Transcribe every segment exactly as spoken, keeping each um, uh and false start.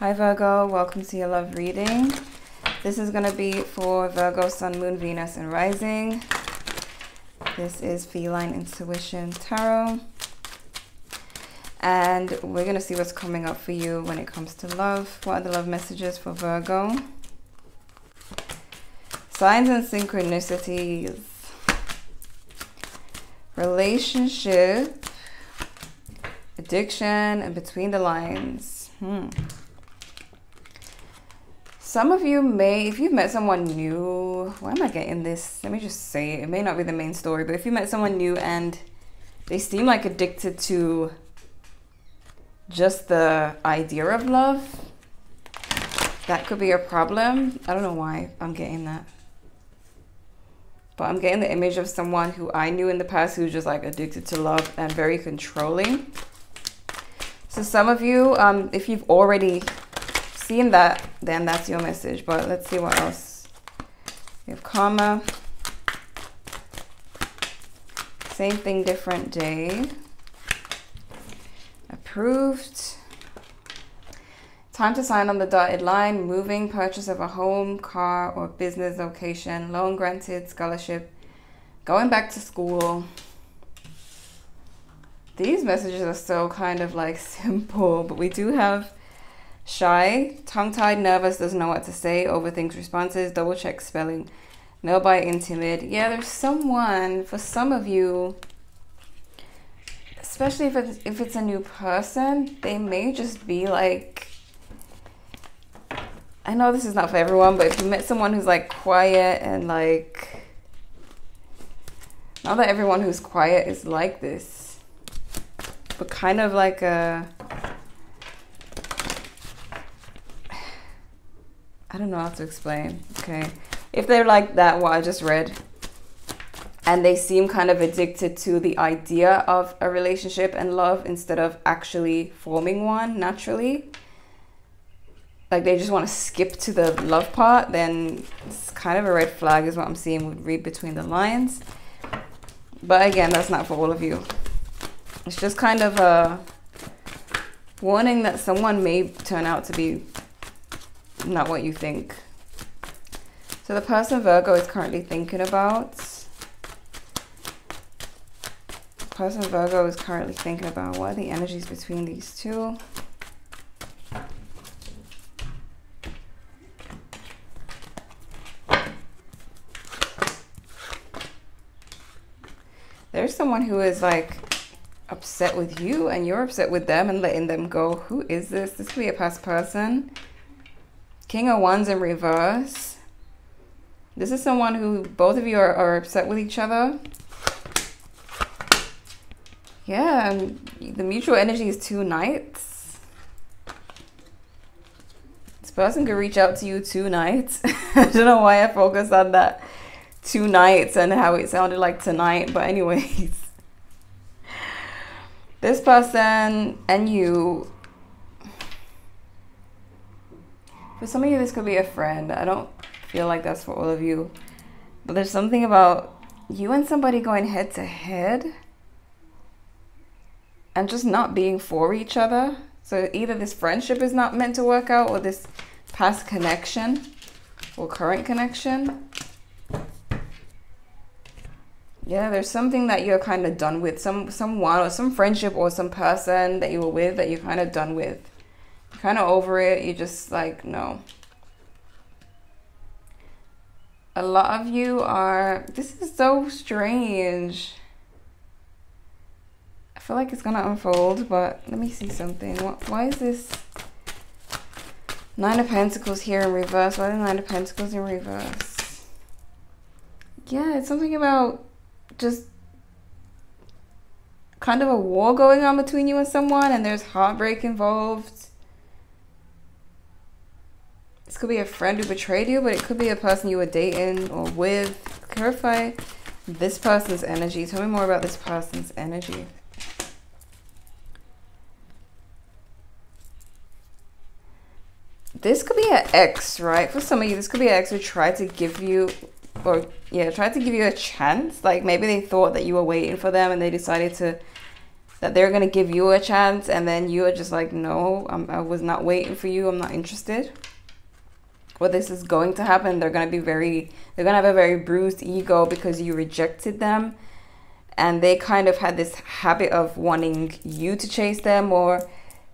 Hi Virgo, welcome to your love reading. This is going to be for Virgo, Sun, Moon, Venus, and Rising. This is Feline Intuition Tarot. And we're going to see what's coming up for you when it comes to love. What are the love messages for Virgo? Signs and synchronicities. Relationship. Addiction and between the lines. Hmm. Some of you may, if you've met someone new, why am I getting this? Let me just say it. It may not be the main story, but if you met someone new and they seem like addicted to just the idea of love, that could be a problem. I don't know why I'm getting that. But I'm getting the image of someone who I knew in the past who's just like addicted to love and very controlling. So some of you, um, if you've already seen that, then that's your message. But let's see what else. We have karma. Same thing, different day. Approved. Time to sign on the dotted line. Moving, purchase of a home, car, or business location. Loan granted, scholarship. Going back to school. These messages are so kind of like simple, but we do have shy, tongue-tied, nervous, doesn't know what to say, overthinks responses, double-check spelling, no bite-in, timid. Yeah, there's someone, for some of you, especially if it's, if it's a new person, they may just be like, I know this is not for everyone, but if you met someone who's like quiet and like, not that everyone who's quiet is like this, but kind of like a, I don't know how to explain, okay? If they're like that, what I just read, and they seem kind of addicted to the idea of a relationship and love instead of actually forming one naturally, like they just want to skip to the love part, then it's kind of a red flag is what I'm seeing with read between the lines. But again, that's not for all of you. It's just kind of a warning that someone may turn out to be not what you think. So the person Virgo is currently thinking about, the person Virgo is currently thinking about, what are the energies between these two? There's someone who is like upset with you and you're upset with them and letting them go. Who is this? This could be a past person. King of Wands in reverse. This is someone who both of you are, are upset with each other. Yeah, and the mutual energy is two nights. This person could reach out to you two nights. I don't know why I focused on that. Two nights and how it sounded like tonight. But anyways. This person and you... For some of you, this could be a friend. I don't feel like that's for all of you. But there's something about you and somebody going head to head and just not being for each other. So either this friendship is not meant to work out, or this past connection or current connection. Yeah, there's something that you're kind of done with. Some someone or some friendship or some person that you were with that you're kind of done with. Kind of over it. You're just like, no. A lot of you are, this is so strange. I feel like it's gonna unfold, but let me see something. What, why is this Nine of Pentacles here in reverse? Why the Nine of Pentacles in reverse? Yeah, it's something about just kind of a war going on between you and someone, and there's heartbreak involved. This could be a friend who betrayed you, but it could be a person you were dating or with. Clarify this person's energy. Tell me more about this person's energy. This could be an ex, right? For some of you, this could be an ex who tried to give you, or yeah, tried to give you a chance. Like maybe they thought that you were waiting for them and they decided to that they're going to give you a chance, and then you are just like, no, I'm, I was not waiting for you. I'm not interested. Well, this is going to happen. They're going to be very, they're going to have a very bruised ego because you rejected them. And they kind of had this habit of wanting you to chase them or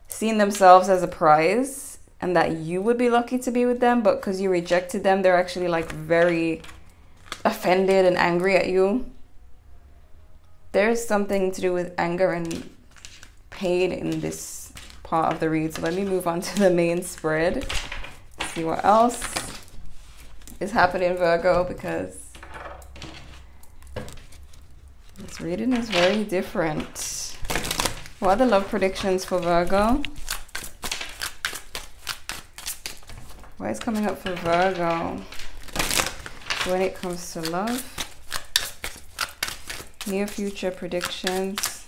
seeing themselves as a prize and that you would be lucky to be with them. But because you rejected them, they're actually like very offended and angry at you. There's something to do with anger and pain in this part of the read. So let me move on to the main spread. See what else is happening, Virgo, because this reading is very different. What are the love predictions for Virgo? What is coming up for Virgo when it comes to love? Near future predictions.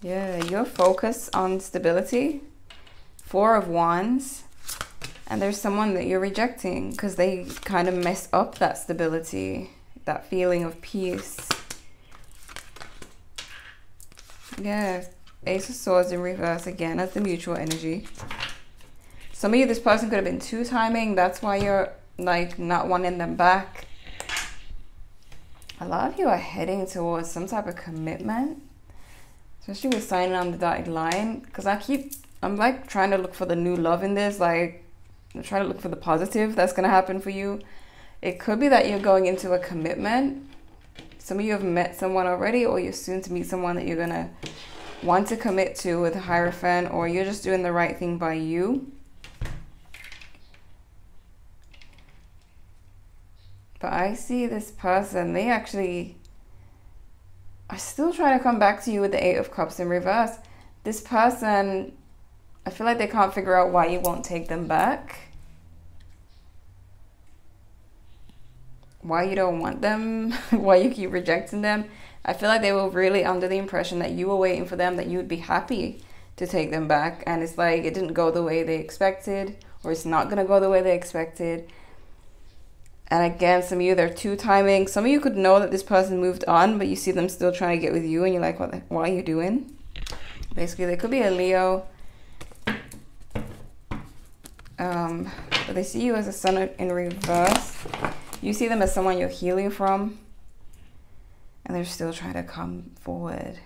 Yeah, your focus on stability, four of wands, and there's someone that you're rejecting because they kind of mess up that stability, that feeling of peace. Yeah, ace of swords in reverse again, that's the mutual energy. Some of you, this person could have been too timing, that's why you're like not wanting them back. A lot of you are heading towards some type of commitment. Especially with signing on the dotted line, because I keep, I'm like trying to look for the new love in this, like I'm trying to look for the positive that's going to happen for you. It could be that you're going into a commitment. Some of you have met someone already, or you're soon to meet someone that you're going to want to commit to with a Hierophant, or you're just doing the right thing by you. But I see this person, they actually... I'm still trying to come back to you with the eight of cups in reverse. This person, I feel like they can't figure out why you won't take them back. Why you don't want them, why you keep rejecting them. I feel like they were really under the impression that you were waiting for them, that you would be happy to take them back. And it's like it didn't go the way they expected, or it's not going to go the way they expected. And again, some of you, they're too timing. Some of you could know that this person moved on, but you see them still trying to get with you, and you're like, what, the, what are you doing? Basically, they could be a Leo. Um, but they see you as a sun in reverse. You see them as someone you're healing from, and they're still trying to come forward.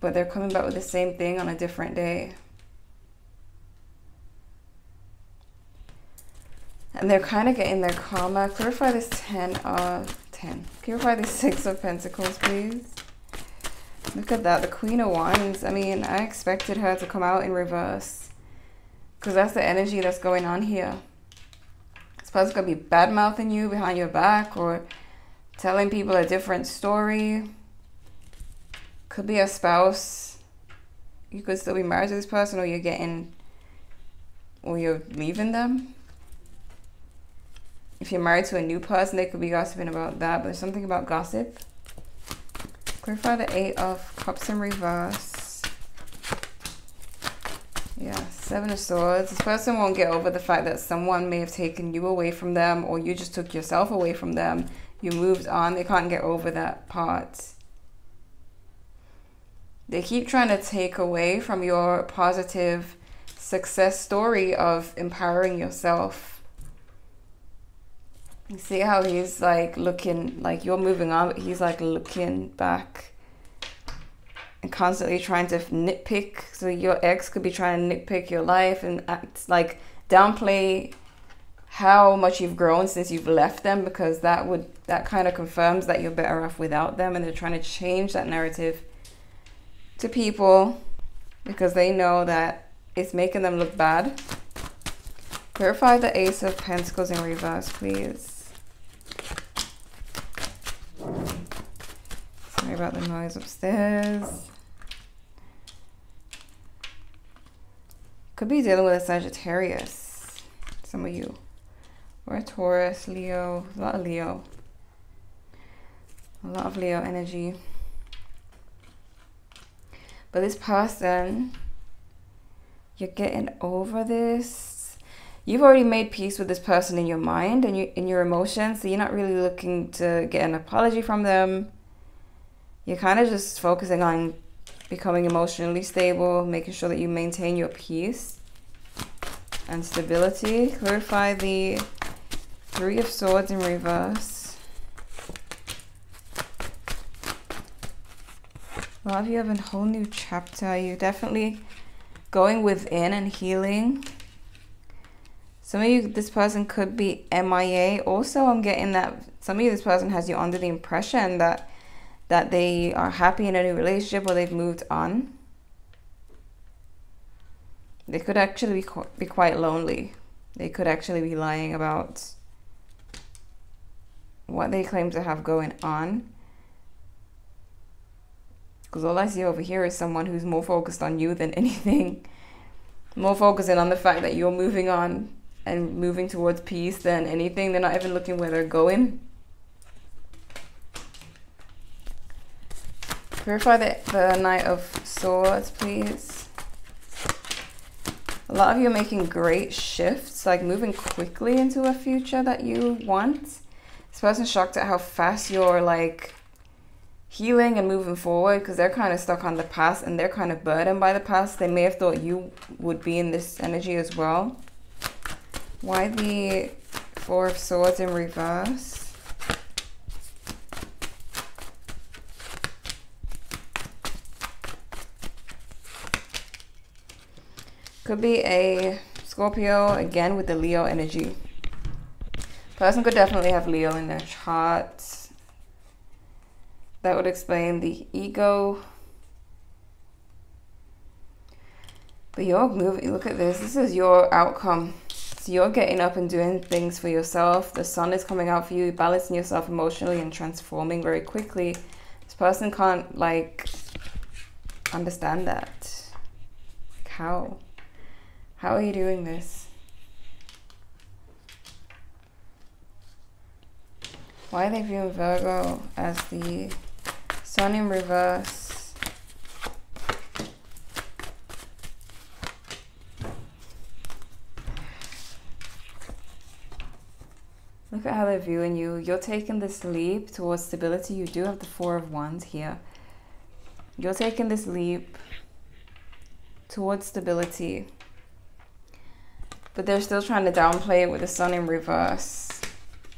But they're coming back with the same thing on a different day. And they're kind of getting their karma. Clarify this ten of ten. Clarify this six of pentacles, please. Look at that, the queen of wands. I mean, I expected her to come out in reverse because that's the energy that's going on here. This person's gonna be bad mouthing you behind your back or telling people a different story. Could be a spouse. You could still be married to this person, or you're getting, or you're leaving them. If you're married to a new person, they could be gossiping about that, but there's something about gossip. Clarify the eight of cups in reverse. Yeah, seven of swords. This person won't get over the fact that someone may have taken you away from them, or you just took yourself away from them. You moved on. They can't get over that part. They keep trying to take away from your positive success story of empowering yourself. See how he's like looking, like you're moving on, but he's like looking back and constantly trying to nitpick. So your ex could be trying to nitpick your life and act like downplay how much you've grown since you've left them, because that would, that kind of confirms that you're better off without them, and they're trying to change that narrative to people because they know that it's making them look bad. Clarify the ace of pentacles in reverse, please. Sorry about the noise upstairs. Could be dealing with a Sagittarius, some of you, or a Taurus, Leo, a lot of Leo, a lot of Leo energy. But this person, you're getting over this. You've already made peace with this person in your mind and you, in your emotions, so you're not really looking to get an apology from them. You're kind of just focusing on becoming emotionally stable, making sure that you maintain your peace and stability. Clarify the Three of Swords in reverse. A lot of you have a whole new chapter. You're definitely going within and healing. Some of you, this person could be M I A. Also, I'm getting that some of you, this person has you under the impression that that they are happy in a new relationship or they've moved on. They could actually be, be quite lonely. They could actually be lying about what they claim to have going on. Because all I see over here is someone who's more focused on you than anything. More focusing on the fact that you're moving on and moving towards peace than anything. They're not even looking where they're going. Clarify the, the Knight of Swords, please. A lot of you are making great shifts, like moving quickly into a future that you want. This person's shocked at how fast you're like healing and moving forward, because they're kind of stuck on the past and they're kind of burdened by the past. They may have thought you would be in this energy as well. Why the Four of Swords in reverse? Could be a Scorpio, again with the Leo energy. Person could definitely have Leo in their chart. That would explain the ego. But you're moving, look at this, this is your outcome. So you're getting up and doing things for yourself. The sun is coming out for you, balancing yourself emotionally and transforming very quickly. This person can't like understand that. Like how? How are you doing this? Why are they viewing Virgo as the sun in reverse? Look at how they're viewing you. You're taking this leap towards stability. You do have the Four of Wands here. You're taking this leap towards stability. But they're still trying to downplay it with the sun in reverse.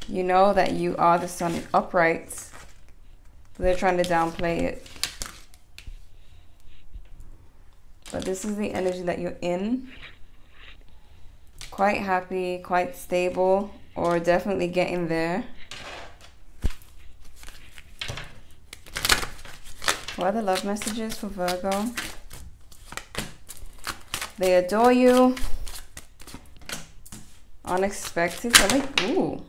You know that you are the sun in upright. They're trying to downplay it. But this is the energy that you're in. Quite happy, quite stable, or definitely getting there. What are the love messages for Virgo? They adore you. Unexpected, so like, ooh,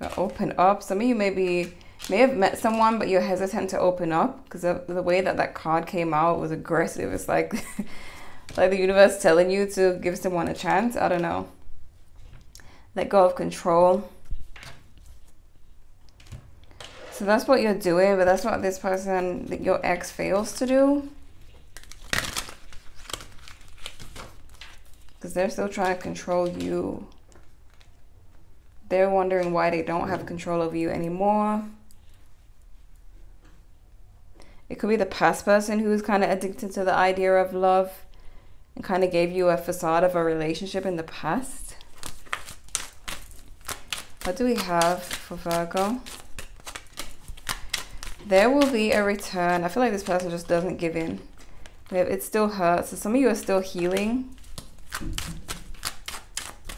gotta open up. Some of you maybe may have met someone, but you're hesitant to open up because the way that that card came out was aggressive. It's like, like the universe telling you to give someone a chance. I don't know. Let go of control. So that's what you're doing, but that's what this person, that your ex, fails to do. Because they're still trying to control you. They're wondering why they don't have control over you anymore. It could be the past person who was kind of addicted to the idea of love and kind of gave you a facade of a relationship in the past. What do we have for Virgo? There will be a return. I feel like this person just doesn't give in. It still hurts. So some of you are still healing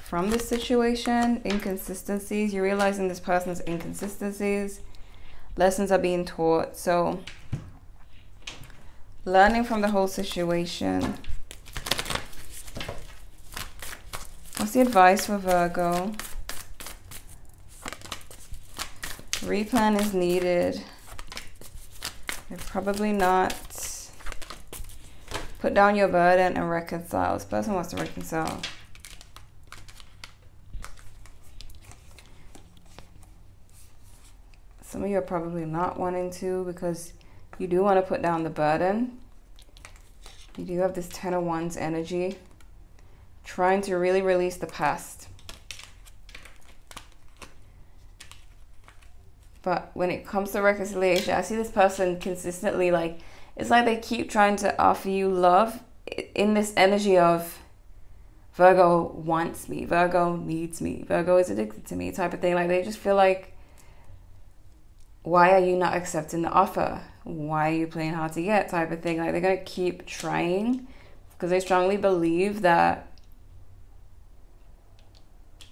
from this situation. Inconsistencies, you're realizing this person's inconsistencies. Lessons are being taught, so learning from the whole situation. What's the advice for Virgo? Replan is needed. They're probably not. Put down your burden and reconcile. This person wants to reconcile. Some of you are probably not wanting to because you do want to put down the burden. You do have this Ten of Wands energy, trying to really release the past. But when it comes to reconciliation, I see this person consistently, like, it's like they keep trying to offer you love in this energy of Virgo wants me, Virgo needs me, Virgo is addicted to me type of thing. Like, they just feel like, why are you not accepting the offer? Why are you playing hard to get type of thing? Like, they're going to keep trying because they strongly believe that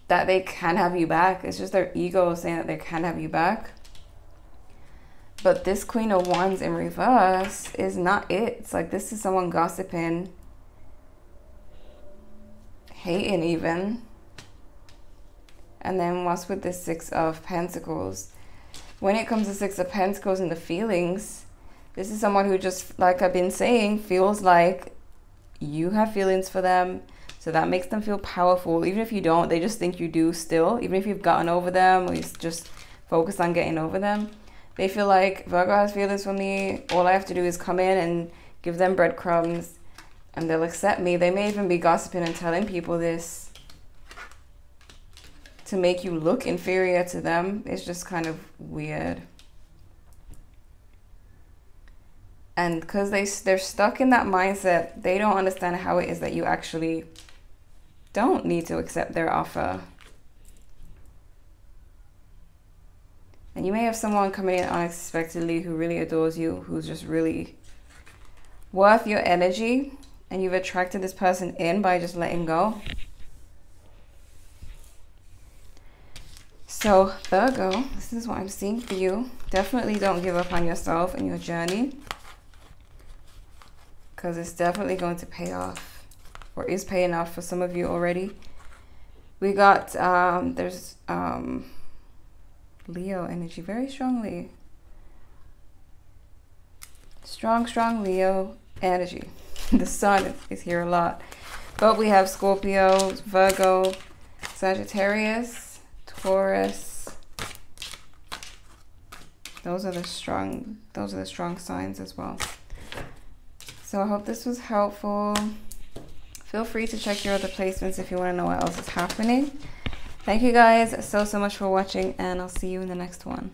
that they can have you back. It's just their ego saying that they can have you back. But this Queen of Wands in reverse is not it. It's like this is someone gossiping, hating even. And then what's with this Six of Pentacles? When it comes to Six of Pentacles and the feelings, this is someone who just, like I've been saying, feels like you have feelings for them. So that makes them feel powerful. Even if you don't, they just think you do still. Even if you've gotten over them or you just focus on getting over them, they feel like Virgo has feelings for me. All I have to do is come in and give them breadcrumbs and they'll accept me. They may even be gossiping and telling people this to make you look inferior to them. It's just kind of weird. And because they, they're stuck in that mindset, they don't understand how it is that you actually don't need to accept their offer. And you may have someone coming in unexpectedly who really adores you, who's just really worth your energy, and you've attracted this person in by just letting go. So Virgo, this is what I'm seeing for you. Definitely don't give up on yourself and your journey, because it's definitely going to pay off, or is paying off for some of you already. We got um, there's um, Leo energy very strongly. Strong, strong Leo energy. The sun is here a lot. But we have Scorpio, Virgo, Sagittarius, Taurus. Those are the strong, those are the strong signs as well. So I hope this was helpful. Feel free to check your other placements if you want to know what else is happening. Thank you guys so, so much for watching, and I'll see you in the next one.